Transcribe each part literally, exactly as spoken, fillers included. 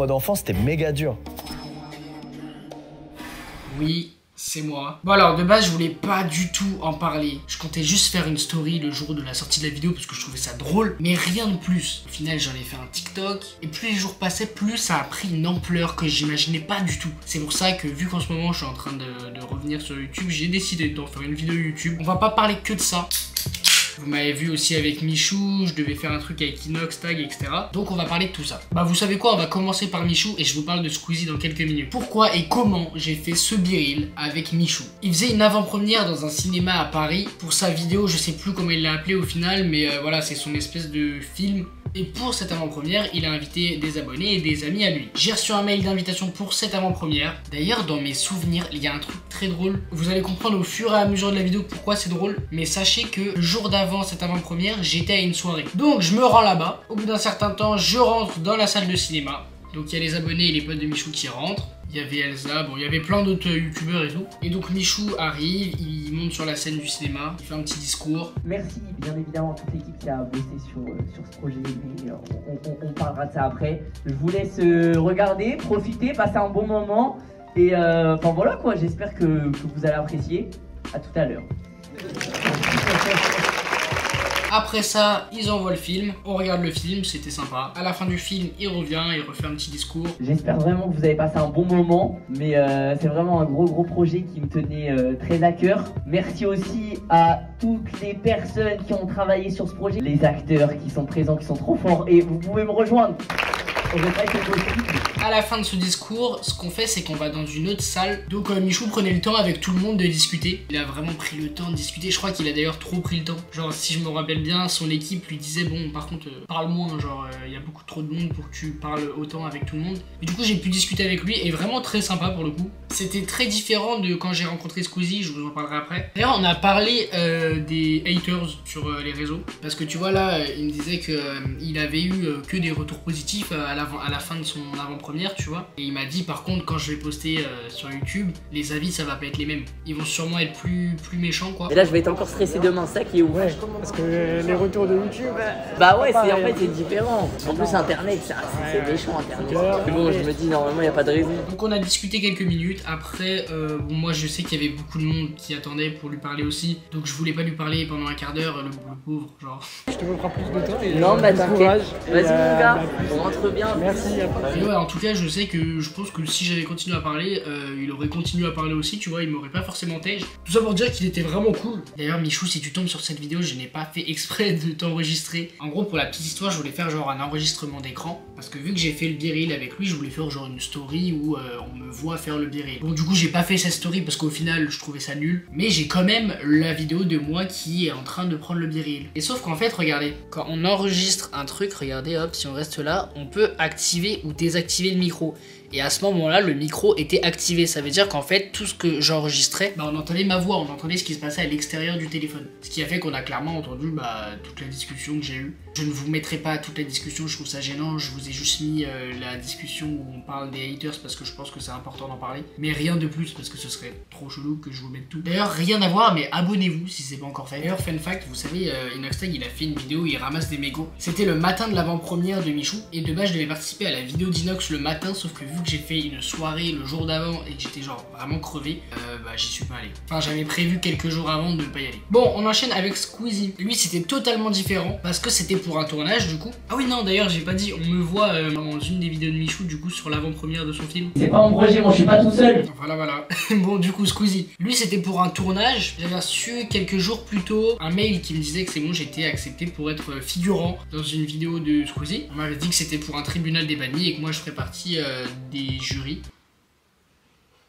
mode enfant, c'était méga dur. Oui, c'est moi. Bon alors, de base, je voulais pas du tout en parler. Je comptais juste faire une story le jour de la sortie de la vidéo parce que je trouvais ça drôle, mais rien de plus. Au final, j'en ai fait un TikTok, et plus les jours passaient, plus ça a pris une ampleur que j'imaginais pas du tout. C'est pour ça que, vu qu'en ce moment, je suis en train de, de revenir sur YouTube, j'ai décidé d'en faire une vidéo YouTube. On va pas parler que de ça. Vous m'avez vu aussi avec Michou, je devais faire un truc avec InoxTag, et cetera. Donc on va parler de tout ça. Bah vous savez quoi, on va commencer par Michou et je vous parle de Squeezie dans quelques minutes. Pourquoi et comment j'ai fait ce biril avec Michou. Il faisait une avant-première dans un cinéma à Paris pour sa vidéo, je sais plus comment il l'a appelée au final, mais euh, voilà, c'est son espèce de film. Et pour cette avant-première, il a invité des abonnés et des amis à lui. J'ai reçu un mail d'invitation pour cette avant-première. D'ailleurs, dans mes souvenirs, il y a un truc très drôle. Vous allez comprendre au fur et à mesure de la vidéo pourquoi c'est drôle. Mais sachez que le jour d'avant cette avant-première, j'étais à une soirée. Donc je me rends là-bas. Au bout d'un certain temps, je rentre dans la salle de cinéma. Donc il y a les abonnés et les potes de Michou qui rentrent. Il y avait Elsa, bon il y avait plein d'autres youtubeurs et tout. Et donc Michou arrive, il monte sur la scène du cinéma, il fait un petit discours. Merci bien évidemment à toute l'équipe qui a bossé sur, euh, sur ce projet, mais on, on, on parlera de ça après. Je vous laisse euh, regarder, profiter, passer un bon moment. Et euh, enfin voilà quoi, j'espère que, que vous allez apprécier. À tout à l'heure. Après ça, ils envoient le film, on regarde le film, c'était sympa. À la fin du film, il revient, il refait un petit discours. J'espère vraiment que vous avez passé un bon moment, mais euh, c'est vraiment un gros gros projet qui me tenait euh, très à cœur. Merci aussi à toutes les personnes qui ont travaillé sur ce projet, les acteurs qui sont présents, qui sont trop forts, et vous pouvez me rejoindre. À la fin de ce discours, ce qu'on fait, c'est qu'on va dans une autre salle. Donc euh, Michou prenait le temps avec tout le monde de discuter. Il a vraiment pris le temps de discuter. Je crois qu'il a d'ailleurs trop pris le temps. Genre, si je me rappelle bien, son équipe lui disait bon, par contre, euh, parle moins. Genre, il euh, y a beaucoup trop de monde pour que tu parles autant avec tout le monde. Et du coup, j'ai pu discuter avec lui et vraiment très sympa pour le coup. C'était très différent de quand j'ai rencontré Squeezie. Je vous en parlerai après. D'ailleurs, on a parlé euh, des haters sur euh, les réseaux parce que tu vois là, euh, il me disait que euh, il avait eu euh, que des retours positifs euh, à la à la fin de son avant-première, tu vois. Et il m'a dit par contre, quand je vais poster euh, sur YouTube, les avis ça va pas être les mêmes. Ils vont sûrement être plus, plus méchants quoi. Et là je vais être encore stressé demain, ça qui est ouf. Ouais, parce que les retours de YouTube... Bah ouais, en fait c'est différent. En plus internet, c'est méchant internet. Mais bon, je me dis normalement il n'y a pas de raison. Donc on a discuté quelques minutes, après euh, bon, moi je sais qu'il y avait beaucoup de monde qui attendait pour lui parler aussi. Donc je voulais pas lui parler pendant un quart d'heure, le, le pauvre genre. Je te prends plus de temps et... Non bah t'inquiète, vas-y mon gars, on rentre bien. Merci. Et ouais, en tout cas, je sais que je pense que si j'avais continué à parler, euh, il aurait continué à parler aussi, tu vois, il m'aurait pas forcément tège. Tout ça pour dire qu'il était vraiment cool. D'ailleurs, Michou, si tu tombes sur cette vidéo, je n'ai pas fait exprès de t'enregistrer. En gros, pour la petite histoire, je voulais faire genre un enregistrement d'écran, parce que vu que j'ai fait le biril avec lui, je voulais faire genre une story où euh, on me voit faire le biril. Bon, du coup, j'ai pas fait cette story parce qu'au final, je trouvais ça nul, mais j'ai quand même la vidéo de moi qui est en train de prendre le biril. Et sauf qu'en fait, regardez, quand on enregistre un truc, regardez, hop, si on reste là, on peut activer ou désactiver le micro. Et à ce moment-là, le micro était activé. Ça veut dire qu'en fait, tout ce que j'enregistrais, bah, on entendait ma voix, on entendait ce qui se passait à l'extérieur du téléphone. Ce qui a fait qu'on a clairement entendu bah, toute la discussion que j'ai eue. Je ne vous mettrai pas toute la discussion, je trouve ça gênant. Je vous ai juste mis euh, la discussion où on parle des haters parce que je pense que c'est important d'en parler. Mais rien de plus parce que ce serait trop chelou que je vous mette tout. D'ailleurs, rien à voir, mais abonnez-vous si c'est pas encore fait. D'ailleurs, fun fact, vous savez, euh, InoxTag, il a fait une vidéo où il ramasse des mégots. C'était le matin de l'avant-première de Michou. Et de base, je devais participer à la vidéo d'Inox le matin, sauf que vu que j'ai fait une soirée le jour d'avant et que j'étais genre vraiment crevé, euh, bah j'y suis pas allé. Enfin j'avais prévu quelques jours avant de ne pas y aller. Bon, on enchaîne avec Squeezie. Lui c'était totalement différent parce que c'était pour un tournage du coup. Ah oui non d'ailleurs j'ai pas dit, on me voit euh, dans une des vidéos de Michou du coup sur l'avant-première de son film. C'est pas mon projet, moi je suis pas tout seul. Voilà voilà. Bon du coup Squeezie, lui c'était pour un tournage. J'avais reçu quelques jours plus tôt un mail qui me disait que c'est bon, j'étais accepté pour être figurant dans une vidéo de Squeezie. On m'avait dit que c'était pour un tribunal des bannis et que moi je ferais partie euh, des jurys.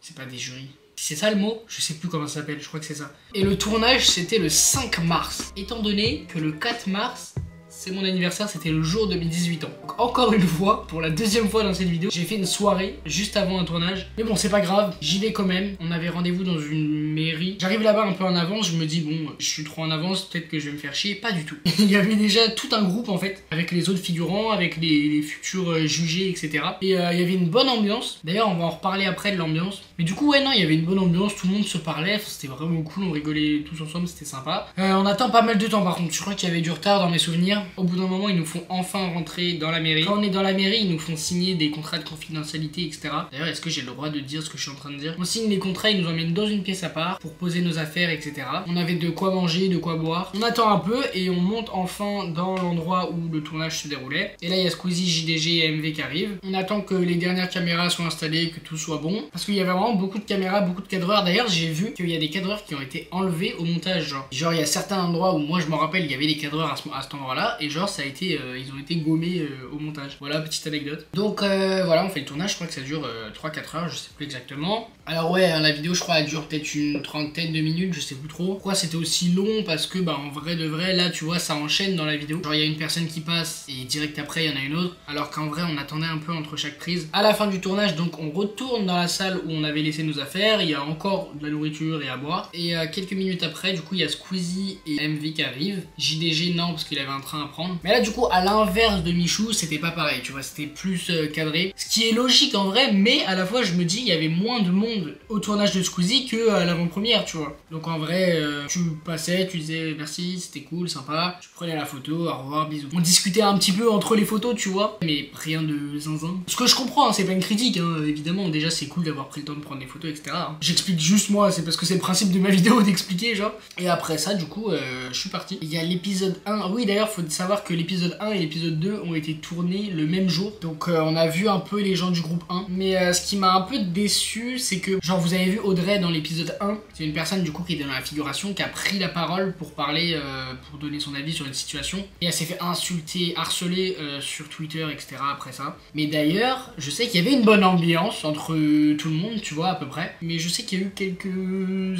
C'est pas des jurys. C'est ça le mot? Je sais plus comment ça s'appelle, je crois que c'est ça. Et le tournage c'était le cinq mars. Étant donné que le quatre mars, c'est mon anniversaire, c'était le jour de mes dix-huit ans. Donc encore une fois, pour la deuxième fois dans cette vidéo, j'ai fait une soirée juste avant un tournage. Mais bon, c'est pas grave, j'y vais quand même. On avait rendez-vous dans une mairie. J'arrive là-bas un peu en avance, je me dis bon, je suis trop en avance, peut-être que je vais me faire chier. Pas du tout. Il y avait déjà tout un groupe en fait, avec les autres figurants, avec les, les futurs jugés, et cetera. Et euh, il y avait une bonne ambiance. D'ailleurs, on va en reparler après de l'ambiance. Mais du coup, ouais, non, il y avait une bonne ambiance, tout le monde se parlait, c'était vraiment cool, on rigolait tous ensemble, c'était sympa. Euh, on attend pas mal de temps par contre, je crois qu'il y avait du retard dans mes souvenirs. Au bout d'un moment, ils nous font enfin rentrer dans la mairie. Quand on est dans la mairie, ils nous font signer des contrats de confidentialité, et cetera. D'ailleurs, est-ce que j'ai le droit de dire ce que je suis en train de dire? On signe les contrats, ils nous emmènent dans une pièce à part pour poser nos affaires, et cetera. On avait de quoi manger, de quoi boire. On attend un peu et on monte enfin dans l'endroit où le tournage se déroulait. Et là, il y a Squeezie, J D G et M V qui arrivent. On attend que les dernières caméras soient installées, que tout soit bon. Parce qu'il y avait vraiment beaucoup de caméras, beaucoup de cadreurs. D'ailleurs, j'ai vu qu'il y a des cadreurs qui ont été enlevés au montage. Genre, genre il y a certains endroits où moi je me rappelle, il y avait des cadreurs à, ce, à cet endroit-là. Et genre, ça a été, euh, ils ont été gommés euh, au montage. Voilà, petite anecdote. Donc euh, voilà, on fait le tournage. Je crois que ça dure euh, trois quatre heures, je sais plus exactement. Alors ouais, hein, la vidéo, je crois, elle dure peut-être une trentaine de minutes, je sais plus trop. Pourquoi c'était aussi long? Parce que bah en vrai de vrai, là, tu vois, ça enchaîne dans la vidéo. Genre, il y a une personne qui passe et direct après, il y en a une autre. Alors qu'en vrai, on attendait un peu entre chaque prise. À la fin du tournage, donc on retourne dans la salle où on avait laissé nos affaires. Il y a encore de la nourriture et à boire. Et euh, quelques minutes après, du coup, il y a Squeezie et M V qui arrivent. J D G, non, parce qu'il avait un train à prendre. Mais là, du coup, à l'inverse de Michou, c'était pas pareil. Tu vois, c'était plus euh, cadré. Ce qui est logique en vrai, mais à la fois, je me dis, il y avait moins de monde au tournage de Squeezie que à l'avant-première, tu vois. Donc en vrai, euh, tu passais, tu disais merci, c'était cool, sympa. Tu prenais la photo, au revoir, bisous. On discutait un petit peu entre les photos, tu vois, mais rien de zinzin. Ce que je comprends, hein, c'est pas une critique, hein, évidemment. Déjà, c'est cool d'avoir pris le temps de prendre des photos, et cetera. Hein. J'explique juste moi, c'est parce que c'est le principe de ma vidéo d'expliquer, genre. Et après ça, du coup, euh, je suis parti. Il y a l'épisode un. Oui, d'ailleurs, faut savoir que l'épisode un et l'épisode deux ont été tournés le même jour. Donc, euh, on a vu un peu les gens du groupe un. Mais euh, ce qui m'a un peu déçu, c'est que, genre, vous avez vu Audrey dans l'épisode un. C'est une personne, du coup, qui est dans la figuration, qui a pris la parole pour parler, euh, pour donner son avis sur une situation. Et elle s'est fait insulter, harceler euh, sur Twitter, et cetera. Après ça. Mais d'ailleurs, je sais qu'il y avait une bonne ambiance entre tout le monde, tu vois, à peu près. Mais je sais qu'il y a eu quelques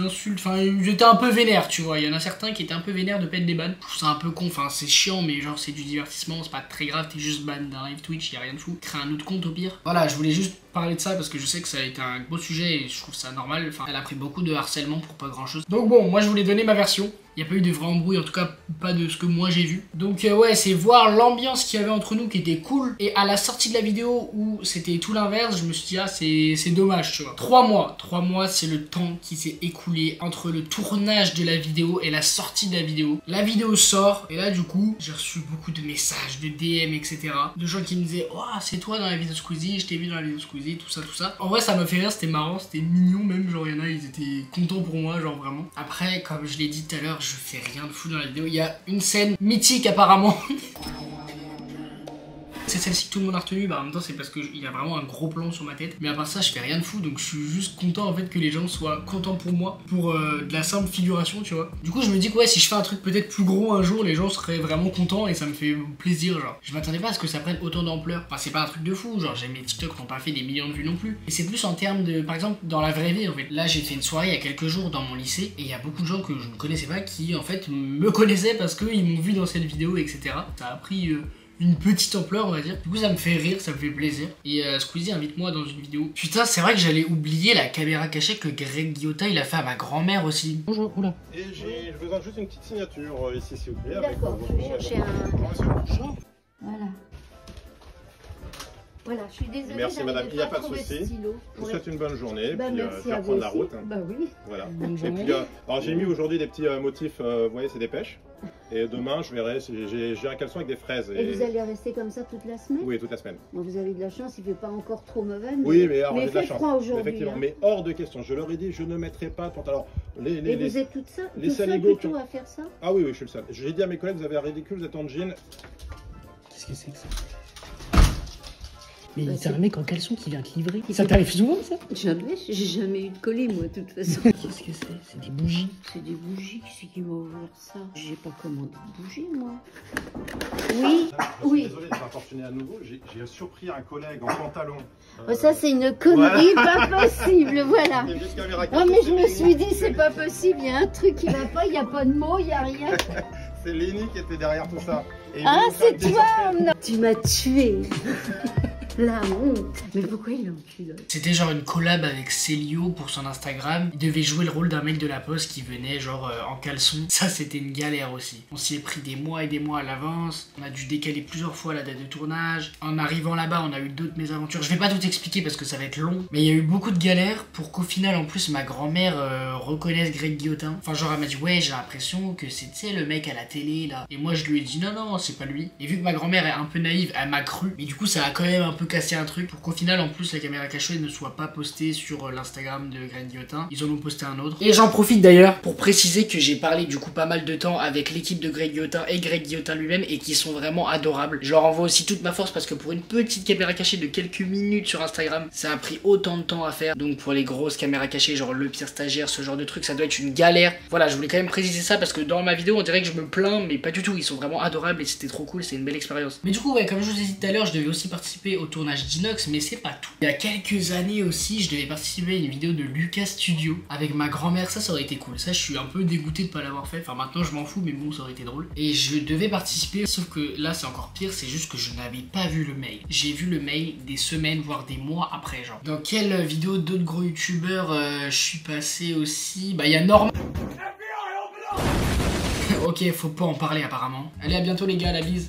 insultes. Enfin, j'étais un peu vénère, tu vois. Il y en a certains qui étaient un peu vénères de pète des bannes. Je trouve ça un peu con. Enfin, c'est chiant, mais genre, c'est du divertissement. C'est pas très grave. T'es juste ban d'un live Twitch, y a rien de fou. Crée un autre compte au pire. Voilà, je voulais juste parler de ça parce que je sais que ça a été un beau sujet et je trouve ça normal. Enfin, elle a pris beaucoup de harcèlement pour pas grand chose. Donc bon, moi, je voulais donner ma version. Il n'y a pas eu de vrai embrouille, en tout cas pas de ce que moi j'ai vu. Donc euh, ouais, c'est voir l'ambiance qu'il y avait entre nous qui était cool. Et à la sortie de la vidéo où c'était tout l'inverse, je me suis dit ah c'est dommage, tu vois. Trois mois, trois mois c'est le temps qui s'est écoulé entre le tournage de la vidéo et la sortie de la vidéo. La vidéo sort et là du coup j'ai reçu beaucoup de messages, de D M, et cetera. De gens qui me disaient oh c'est toi dans la vidéo Squeezie, je t'ai vu dans la vidéo Squeezie, tout ça, tout ça. En vrai ça m'a fait rire, c'était marrant, c'était mignon même, genre il y en a ils étaient contents pour moi, genre vraiment. Après comme je l'ai dit tout à l'heure, je fais rien de fou dans la vidéo. Il y a une scène mythique apparemment. C'est celle-ci que tout le monde a retenue. Bah en même temps c'est parce qu'il y a vraiment un gros plan sur ma tête. Mais à part ça je fais rien de fou. Donc je suis juste content en fait que les gens soient contents pour moi. Pour euh, de la simple figuration tu vois. Du coup je me dis que ouais si je fais un truc peut-être plus gros un jour, les gens seraient vraiment contents. Et ça me fait plaisir genre. Je m'attendais pas à ce que ça prenne autant d'ampleur. Enfin c'est pas un truc de fou. Genre mes TikTok n'ont pas fait des millions de vues non plus. Et c'est plus en termes de par exemple dans la vraie vie en fait. Là j'ai fait une soirée il y a quelques jours dans mon lycée. Et il y a beaucoup de gens que je ne connaissais pas qui en fait me connaissaient parce qu'ils m'ont vu dans cette vidéo etc. Ça a pris euh, une petite ampleur on va dire. Du coup ça me fait rire, ça me fait plaisir. Et euh, Squeezie invite moi dans une vidéo. Putain c'est vrai que j'allais oublier la caméra cachée que Greg Guillotin il a fait à ma grand-mère aussi. Bonjour, oula. Et j'ai besoin juste une petite signature ici s'il vous plaît. D'accord, je vais chercher un... Voilà. Voilà, je suis désolée. Merci madame, il n'y a pas de souci. Je vous souhaite une bonne journée. Bah, puis euh, je vais reprendre la route. Hein. Bah oui. Voilà. Bonne et puis, euh, alors j'ai mis aujourd'hui des petits euh, motifs, euh, vous voyez, c'est des pêches. Et demain, je verrai, j'ai un caleçon avec des fraises. Et... et vous allez rester comme ça toute la semaine? Oui, toute la semaine. Bon, vous avez de la chance, il ne fait pas encore trop mauvais. Mais... oui, mais alors j'ai de la chance. Effectivement, hein. Mais hors de question. Je leur ai dit, je ne mettrai pas de pantalon. Les, les, et les, vous êtes toute seule? Les seuls plutôt à faire ça? Ah oui, oui, je suis le seul. J'ai dit à mes collègues, vous avez un ridicule, vous êtes en jean. Qu'est-ce que c'est que ça? Mais bah, c'est un mec en caleçon qui vient te livrer. Ça t'arrive souvent ça? Jamais, j'ai jamais eu de colis moi de toute façon. Qu'est-ce que c'est? C'est des bougies. C'est des bougies, qui c'est qui m'a ouvert ça? J'ai pas commandé de bougies moi. Oui, ah, je suis oui. Désolé de pas importuner à nouveau, j'ai surpris un collègue en pantalon. Euh... Ça c'est une connerie voilà. Pas possible, voilà. Non mais je me suis dit c'est pas possible, il y a un truc qui va pas, il n'y a pas de mots, il n'y a rien. C'est Lenny qui était derrière tout ça. Et ah c'est toi! Tu m'as tué. La honte. Mais pourquoi il l'enculé? C'était genre une collab avec Célio pour son Instagram. Il devait jouer le rôle d'un mec de la poste qui venait genre euh, en caleçon. Ça c'était une galère aussi. On s'y est pris des mois et des mois à l'avance. On a dû décaler plusieurs fois la date de tournage. En arrivant là-bas on a eu d'autres mésaventures. Je vais pas tout expliquer parce que ça va être long. Mais il y a eu beaucoup de galères pour qu'au final en plus ma grand-mère euh, reconnaisse Greg Guillotin. Enfin genre elle m'a dit ouais j'ai l'impression que c'est le mec à la télé là. Et moi je lui ai dit non non c'est pas lui. Et vu que ma grand-mère est un peu naïve elle m'a cru. Mais du coup ça a quand même un peu casser un truc pour qu'au final en plus la caméra cachée ne soit pas postée sur l'Instagram de Greg Guillotin. Ils en ont posté un autre. Et j'en profite d'ailleurs pour préciser que j'ai parlé du coup pas mal de temps avec l'équipe de Greg Guillotin et Greg Guillotin lui-même et qui sont vraiment adorables. Je leur envoie aussi toute ma force parce que pour une petite caméra cachée de quelques minutes sur Instagram ça a pris autant de temps à faire. Donc pour les grosses caméras cachées genre le pire stagiaire ce genre de truc ça doit être une galère. Voilà je voulais quand même préciser ça parce que dans ma vidéo on dirait que je me plains mais pas du tout. Ils sont vraiment adorables et c'était trop cool, c'est une belle expérience. Mais du coup ouais comme je vous ai dit tout à l'heure je devais aussi participer au tournage d'Inox, mais c'est pas tout. Il y a quelques années aussi, je devais participer à une vidéo de Lucas Studio avec ma grand-mère, ça ça aurait été cool. Ça je suis un peu dégoûté de pas l'avoir fait, enfin maintenant je m'en fous mais bon ça aurait été drôle. Et je devais participer, sauf que là c'est encore pire, c'est juste que je n'avais pas vu le mail. J'ai vu le mail des semaines voire des mois après genre. Dans quelle vidéo d'autres gros youtubeurs euh, je suis passé aussi? Bah il y a Norman. Ok faut pas en parler apparemment. Allez à bientôt les gars, la bise.